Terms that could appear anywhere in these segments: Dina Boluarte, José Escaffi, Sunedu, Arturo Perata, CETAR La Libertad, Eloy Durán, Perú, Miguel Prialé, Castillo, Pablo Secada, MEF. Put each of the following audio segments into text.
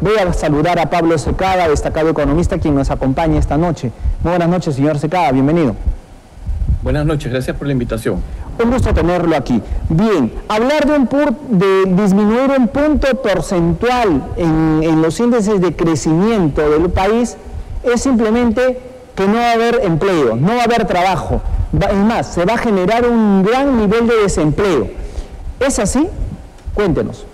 Voy a saludar a Pablo Secada, destacado economista, quien nos acompaña esta noche. Muy buenas noches, señor Secada, bienvenido. Buenas noches, gracias por la invitación. Un gusto tenerlo aquí. Bien, hablar de disminuir un punto porcentual en los índices de crecimiento del país es simplemente que no va a haber empleo, no va a haber trabajo. Es más, se va a generar un gran nivel de desempleo. ¿Es así? Cuéntenos.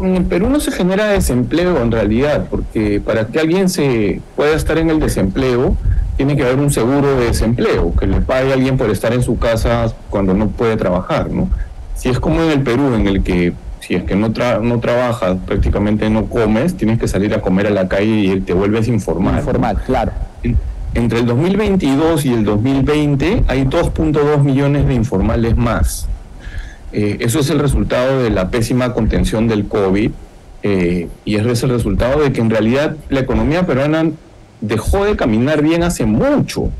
En Perú no se genera desempleo en realidad, porque para que alguien se pueda estar en el desempleo, tiene que haber un seguro de desempleo, que le pague a alguien por estar en su casa cuando no puede trabajar, ¿no? Si es como en el Perú, en el que si es que no trabajas, prácticamente no comes, tienes que salir a comer a la calle y te vuelves informal. Informal, ¿no? Claro. Entre el 2022 y el 2020 hay 2.2 millones de informales más. Eso es el resultado de la pésima contención del COVID y es el resultado de que en realidad la economía peruana dejó de caminar bien hace mucho.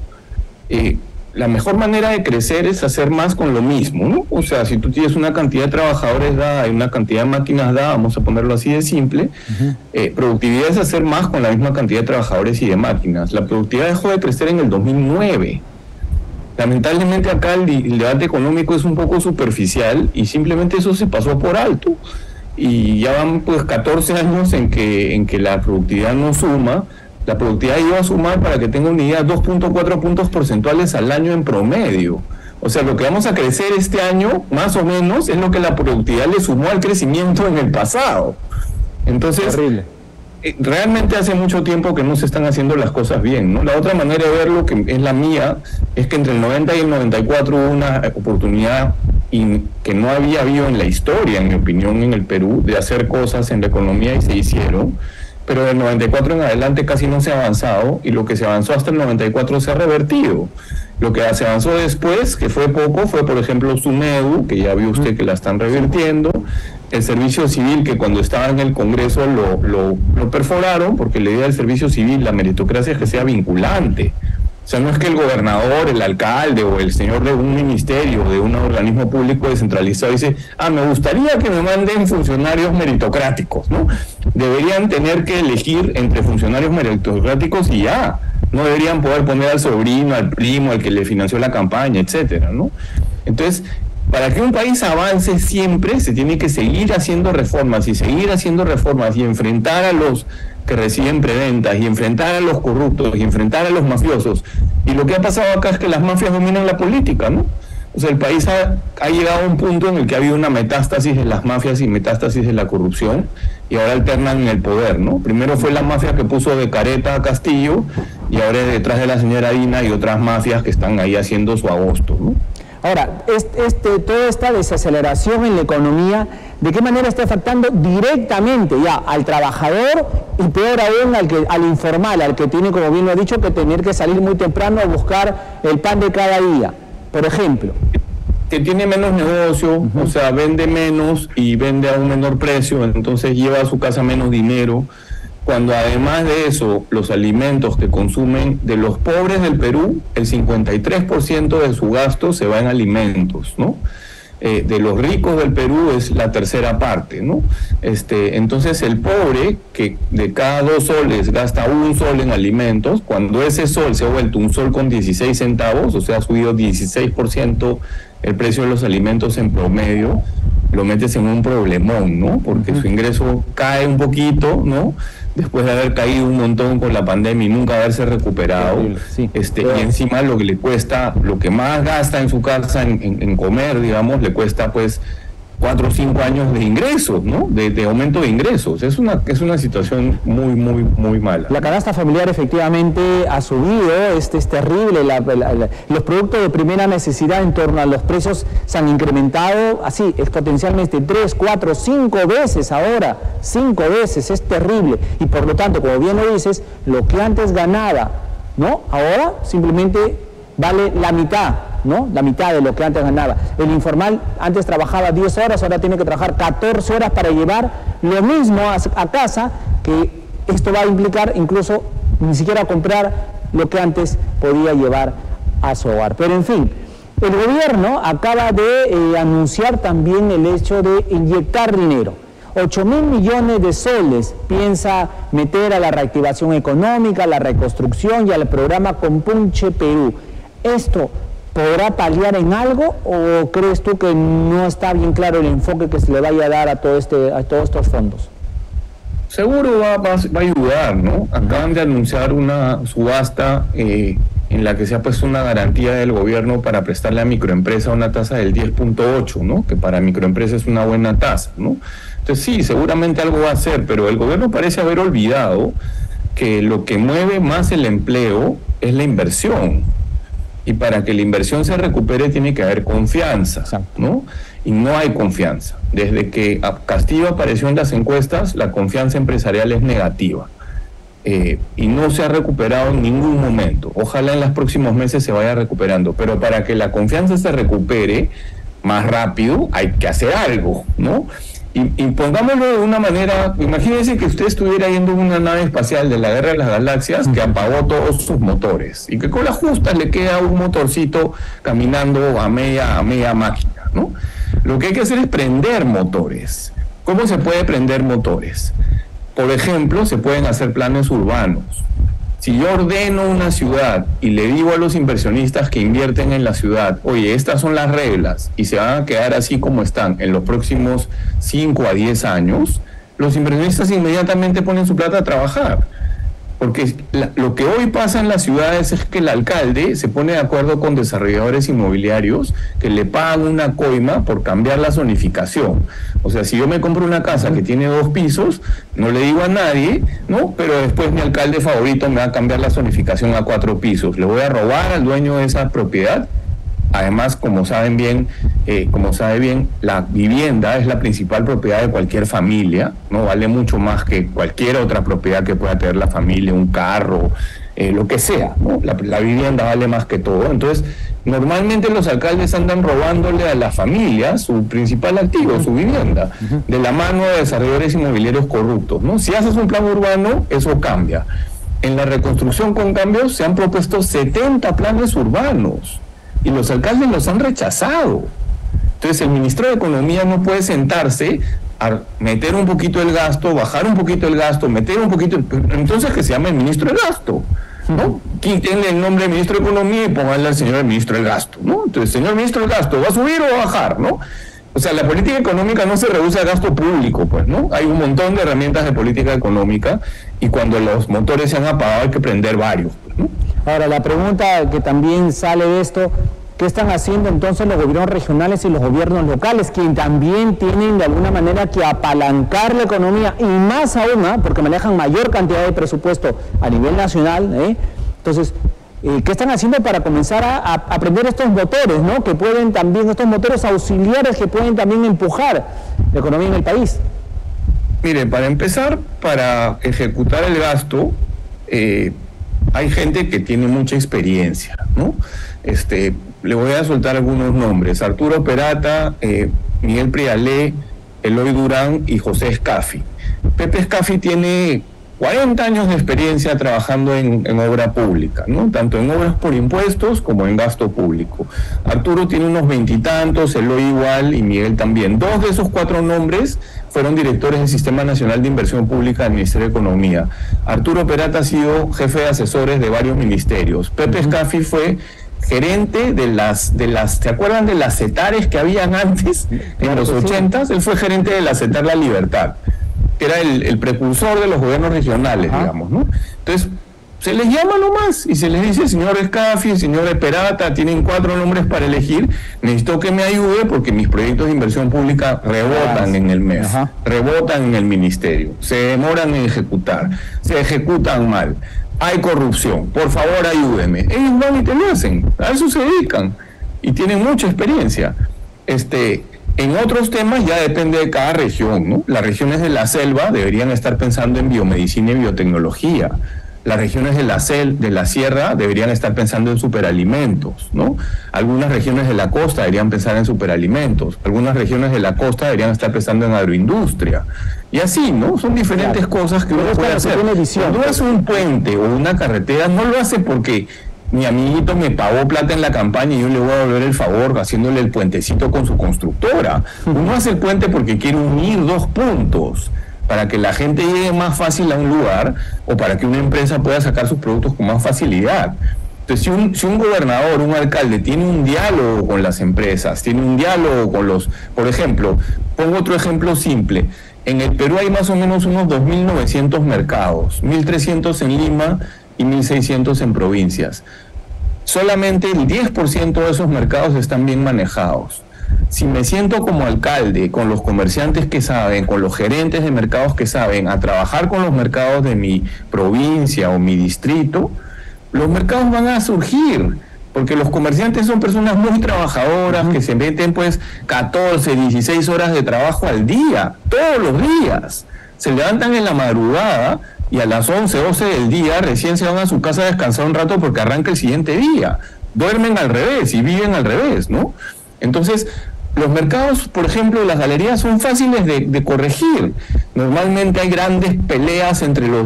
La mejor manera de crecer es hacer más con lo mismo, ¿no? O sea, si tú tienes una cantidad de trabajadores dada y una cantidad de máquinas dada, vamos a ponerlo así de simple, productividad es hacer más con la misma cantidad de trabajadores y de máquinas. La productividad dejó de crecer en el 2009. Lamentablemente acá el debate económico es un poco superficial y simplemente eso se pasó por alto. Y ya van pues 14 años en que la productividad no suma. La productividad iba a sumar, para que tenga una idea, 2.4 puntos porcentuales al año en promedio. O sea, lo que vamos a crecer este año, más o menos, es lo que la productividad le sumó al crecimiento en el pasado. Entonces, terrible. Realmente hace mucho tiempo que no se están haciendo las cosas bien, ¿no? La otra manera de verlo, que es la mía, es que entre el 90 y el 94 hubo una oportunidad que no había habido en la historia, en mi opinión, en el Perú, de hacer cosas en la economía y se hicieron. Pero del 94 en adelante casi no se ha avanzado, y lo que se avanzó hasta el 94 se ha revertido. Lo que se avanzó después, que fue poco, fue por ejemplo Sunedu, que ya vio usted que la están revirtiendo, el servicio civil, que cuando estaba en el Congreso lo perforaron, porque la idea del servicio civil, la meritocracia, es que sea vinculante. O sea, no es que el gobernador, el alcalde o el señor de un ministerio, de un organismo público descentralizado, dice, ah, me gustaría que me manden funcionarios meritocráticos, ¿no? Deberían tener que elegir entre funcionarios meritocráticos y ya. No deberían poder poner al sobrino, al primo, al que le financió la campaña, etcétera, ¿no? Entonces, para que un país avance siempre se tiene que seguir haciendo reformas y enfrentar a los que reciben preventas, y enfrentar a los corruptos, y enfrentar a los mafiosos. Y lo que ha pasado acá es que las mafias dominan la política, ¿no? O sea, el país ha llegado a un punto en el que ha habido una metástasis de las mafias y metástasis de la corrupción, y ahora alternan en el poder, ¿no? Primero fue la mafia que puso de careta a Castillo, y ahora es detrás de la señora Dina y otras mafias que están ahí haciendo su agosto, ¿no? Ahora, toda esta desaceleración en la economía, ¿de qué manera está afectando directamente ya al trabajador y peor aún al informal, al que tiene, como bien lo ha dicho, que tener que salir muy temprano a buscar el pan de cada día, por ejemplo? Que tiene menos negocio, o sea, vende menos y vende a un menor precio, entonces lleva a su casa menos dinero. Cuando además de eso, los alimentos que consumen de los pobres del Perú, el 53% de su gasto se va en alimentos, ¿no? De los ricos del Perú es la tercera parte, ¿no? Entonces el pobre, que de cada 2 soles gasta 1 sol en alimentos, cuando ese sol se ha vuelto 1 sol con 16 centavos, o sea, ha subido 16% el precio de los alimentos en promedio, lo metes en un problemón, ¿no? Porque su ingreso cae un poquito, ¿no? Después de haber caído un montón con la pandemia y nunca haberse recuperado, sí, claro. Y encima lo que le cuesta, lo que más gasta en su casa en comer, digamos, le cuesta pues 4 o 5 años de ingresos, ¿no? De aumento de ingresos. Es una situación muy, muy, muy mala. La canasta familiar efectivamente ha subido, es terrible. Los productos de primera necesidad en torno a los precios se han incrementado así, exponencialmente 3, 4, 5 veces ahora, 5 veces, es terrible. Y por lo tanto, como bien lo dices, lo que antes ganaba, ¿no? Ahora simplemente vale la mitad, ¿no? La mitad de lo que antes ganaba. El informal antes trabajaba 10 horas, ahora tiene que trabajar 14 horas para llevar lo mismo a casa, que esto va a implicar incluso ni siquiera comprar lo que antes podía llevar a su hogar. Pero en fin, el gobierno acaba de anunciar también el hecho de inyectar dinero. 8.000 millones de soles piensa meter a la reactivación económica, a la reconstrucción y al programa Compunche Perú. ¿Esto podrá paliar en algo o crees tú que no está bien claro el enfoque que se le vaya a dar a todos estos fondos? Seguro va a ayudar, ¿no? Acaban de anunciar una subasta en la que se ha puesto una garantía del gobierno para prestarle a microempresa una tasa del 10.8, ¿no? Que para microempresa es una buena tasa, ¿no? Entonces sí, seguramente algo va a hacer, pero el gobierno parece haber olvidado que lo que mueve más el empleo es la inversión. Y para que la inversión se recupere tiene que haber confianza, ¿no? Y no hay confianza. Desde que Castillo apareció en las encuestas, la confianza empresarial es negativa. Y no se ha recuperado en ningún momento. Ojalá en los próximos meses se vaya recuperando. Pero para que la confianza se recupere más rápido, hay que hacer algo, ¿no? Y pongámoslo de una manera, imagínense que usted estuviera yendo en una nave espacial de la Guerra de las Galaxias que apagó todos sus motores y que con las justas le queda un motorcito caminando a media máquina, ¿no? Lo que hay que hacer es prender motores. ¿Cómo se puede prender motores? Por ejemplo, se pueden hacer planes urbanos. Si yo ordeno una ciudad y le digo a los inversionistas que invierten en la ciudad, oye, estas son las reglas y se van a quedar así como están en los próximos 5 a 10 años, los inversionistas inmediatamente ponen su plata a trabajar. Porque lo que hoy pasa en las ciudades es que el alcalde se pone de acuerdo con desarrolladores inmobiliarios que le pagan una coima por cambiar la zonificación. O sea, si yo me compro una casa que tiene 2 pisos, no le digo a nadie, ¿no? Pero después mi alcalde favorito me va a cambiar la zonificación a 4 pisos. Le voy a robar al dueño de esa propiedad. Además, como sabe bien, la vivienda es la principal propiedad de cualquier familia, ¿no? Vale mucho más que cualquier otra propiedad que pueda tener la familia, un carro, lo que sea, ¿no? La vivienda vale más que todo. Entonces, normalmente los alcaldes andan robándole a la familia su principal activo, su vivienda, de la mano de desarrolladores inmobiliarios corruptos, ¿no? Si haces un plan urbano, eso cambia. En la reconstrucción con cambios se han propuesto 70 planes urbanos. Y los alcaldes los han rechazado. Entonces el ministro de Economía no puede sentarse a meter un poquito el gasto, bajar un poquito el gasto, meter un poquito... Entonces que se llame el ministro del gasto, ¿no? Quítenle el nombre de ministro de Economía y pónganle al señor ministro del gasto, ¿no? Entonces, señor ministro del gasto, ¿va a subir o va a bajar, no? O sea, la política económica no se reduce al gasto público, pues, ¿no? Hay un montón de herramientas de política económica y cuando los motores se han apagado hay que prender varios, pues, ¿no? Ahora, la pregunta que también sale de esto... ¿Qué están haciendo entonces los gobiernos regionales y los gobiernos locales, que también tienen de alguna manera que apalancar la economía, y más aún, ¿eh? Porque manejan mayor cantidad de presupuesto a nivel nacional, ¿eh? Entonces, ¿qué están haciendo para comenzar a prender estos motores, ¿no? Que pueden también, estos motores auxiliares que pueden también empujar la economía en el país? Mire, para empezar, para ejecutar el gasto, hay gente que tiene mucha experiencia, ¿no? Le voy a soltar algunos nombres: Arturo Perata, Miguel Prialé, Eloy Durán y José Escaffi. Pepe Escaffi tiene 40 años de experiencia trabajando en obra pública, ¿no? Tanto en obras por impuestos como en gasto público. Arturo tiene unos 20 y tantos, Eloy igual y Miguel también. 2 de esos 4 nombres fueron directores del Sistema Nacional de Inversión Pública del Ministerio de Economía. Arturo Perata ha sido jefe de asesores de varios ministerios. Pepe Escaffi fue gerente de las, ¿se acuerdan de las CETARes que habían antes? En los 80s, él fue gerente de la CETAR La Libertad, que era el precursor de los gobiernos regionales, digamos, ¿no? Entonces, se les llama nomás y se les dice: señor Escaffi, señor Perata, tienen 4 nombres para elegir, necesito que me ayude porque mis proyectos de inversión pública rebotan en el MEF, rebotan en el ministerio, se demoran en ejecutar, se ejecutan mal, hay corrupción, por favor ayúdeme. Ellos van y te lo hacen, a eso se dedican y tienen mucha experiencia. En otros temas ya depende de cada región, ¿no? Las regiones de la selva deberían estar pensando en biomedicina y biotecnología. Las regiones de la sierra deberían estar pensando en superalimentos, ¿no? Algunas regiones de la costa deberían pensar en superalimentos. Algunas regiones de la costa deberían estar pensando en agroindustria. Y así, ¿no? Son diferentes cosas que uno puede hacer. Cuando hace un puente o una carretera, no lo hace porque mi amiguito me pagó plata en la campaña y yo le voy a devolver el favor haciéndole el puentecito con su constructora. Uno hace el puente porque quiere unir dos puntos, para que la gente llegue más fácil a un lugar o para que una empresa pueda sacar sus productos con más facilidad. Entonces, si un gobernador, un alcalde, tiene un diálogo con las empresas, tiene un diálogo con los... Por ejemplo, pongo otro ejemplo simple. En el Perú hay más o menos unos 2.900 mercados, 1.300 en Lima y 1.600 en provincias. Solamente el 10% de esos mercados están bien manejados. Si me siento como alcalde, con los comerciantes que saben, con los gerentes de mercados que saben, a trabajar con los mercados de mi provincia o mi distrito, los mercados van a surgir, porque los comerciantes son personas muy trabajadoras, que se meten pues 14, 16 horas de trabajo al día, todos los días. Se levantan en la madrugada y a las 11, 12 del día recién se van a su casa a descansar un rato porque arranca el siguiente día. Duermen al revés y viven al revés, ¿no? Entonces, los mercados, por ejemplo, las galerías son fáciles de corregir. Normalmente hay grandes peleas entre los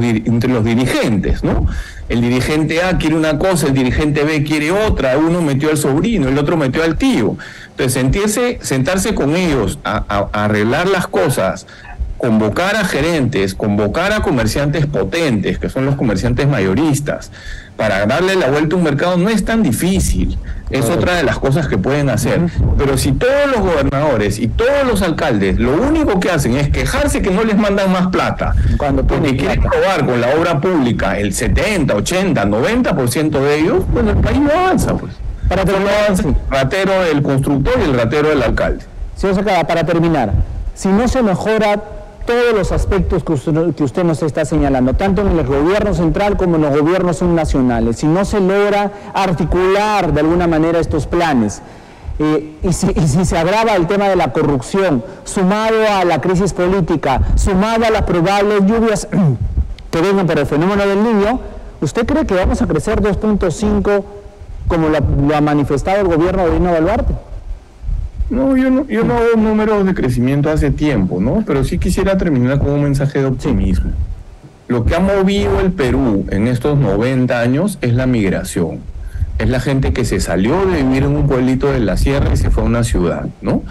dirigentes, ¿no? El dirigente A quiere una cosa, el dirigente B quiere otra, uno metió al sobrino, el otro metió al tío. Entonces, sentarse con ellos a arreglar las cosas, convocar a gerentes, convocar a comerciantes potentes, que son los comerciantes mayoristas, para darle la vuelta a un mercado no es tan difícil. Es otra de las cosas que pueden hacer. Pero si todos los gobernadores y todos los alcaldes lo único que hacen es quejarse que no les mandan más plata, porque quieren robar con la obra pública el 70, 80, 90% de ellos, bueno, el país no avanza, pues. Para terminar, no avanza el ratero del constructor y el ratero del alcalde. Señor Secada, para terminar, si no se mejora todos los aspectos que usted nos está señalando, tanto en el gobierno central como en los gobiernos nacionales, si no se logra articular de alguna manera estos planes, y si se agrava el tema de la corrupción, sumado a la crisis política, sumado a las probables lluvias que vengan por el fenómeno del Niño, ¿usted cree que vamos a crecer 2.5 como lo ha manifestado el gobierno de Dina Boluarte? No, yo no veo números de crecimiento hace tiempo, ¿no? Pero sí quisiera terminar con un mensaje de optimismo. Lo que ha movido el Perú en estos 90 años es la migración. Es la gente que se salió de vivir en un pueblito de la sierra y se fue a una ciudad, ¿no?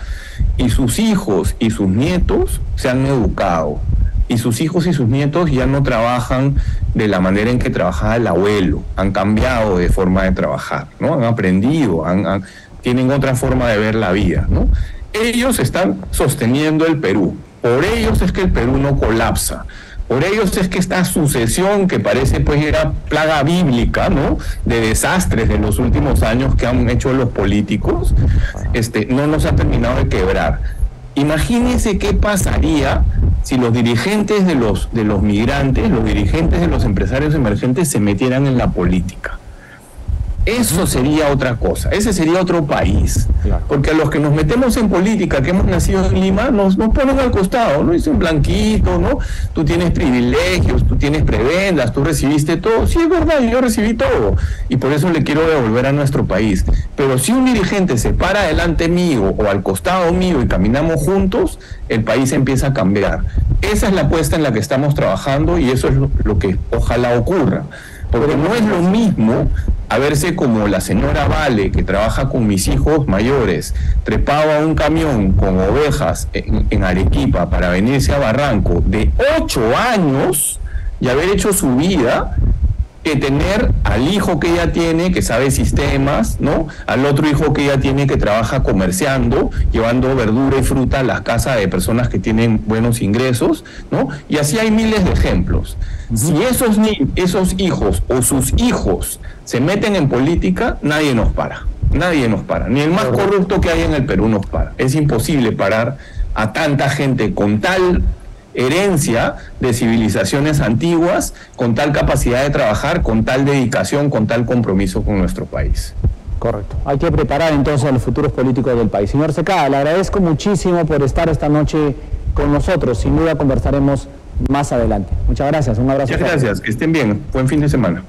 Y sus hijos y sus nietos se han educado. Y sus hijos y sus nietos ya no trabajan de la manera en que trabajaba el abuelo. Han cambiado de forma de trabajar, ¿no? Han aprendido, tienen otra forma de ver la vida, ¿no? Ellos están sosteniendo el Perú. Por ellos es que el Perú no colapsa. Por ellos es que esta sucesión que parece pues era plaga bíblica, ¿no?, de desastres de los últimos años que han hecho los políticos, no nos ha terminado de quebrar. Imagínense qué pasaría si los dirigentes de los migrantes, los dirigentes de los empresarios emergentes se metieran en la política. Eso sería otra cosa, ese sería otro país. Claro. Porque a los que nos metemos en política, que hemos nacido en Lima, nos ponen al costado, ¿no? Dicen blanquito, ¿no? Tú tienes privilegios, tú tienes prebendas, tú recibiste todo. Sí, es verdad, yo recibí todo. Y por eso le quiero devolver a nuestro país. Pero si un dirigente se para delante mío o al costado mío y caminamos juntos, el país empieza a cambiar. Esa es la apuesta en la que estamos trabajando y eso es lo que ojalá ocurra. Porque no es lo mismo a verse como la señora Vale, que trabaja con mis hijos mayores, trepaba a un camión con ovejas en Arequipa para venirse a Barranco de 8 años y haber hecho su vida, que tener al hijo que ella tiene, que sabe sistemas, ¿no?, al otro hijo que ella tiene, que trabaja comerciando, llevando verdura y fruta a las casas de personas que tienen buenos ingresos, ¿no? Y así hay miles de ejemplos. Si esos hijos o sus hijos se meten en política, nadie nos para. Nadie nos para. Ni el más corrupto que hay en el Perú nos para. Es imposible parar a tanta gente con tal herencia de civilizaciones antiguas, con tal capacidad de trabajar, con tal dedicación, con tal compromiso con nuestro país. Correcto. Hay que preparar entonces a los futuros políticos del país. Señor Secada, le agradezco muchísimo por estar esta noche con nosotros. Sin duda conversaremos más adelante. Muchas gracias. Un abrazo. Muchas gracias. Que estén bien. Buen fin de semana.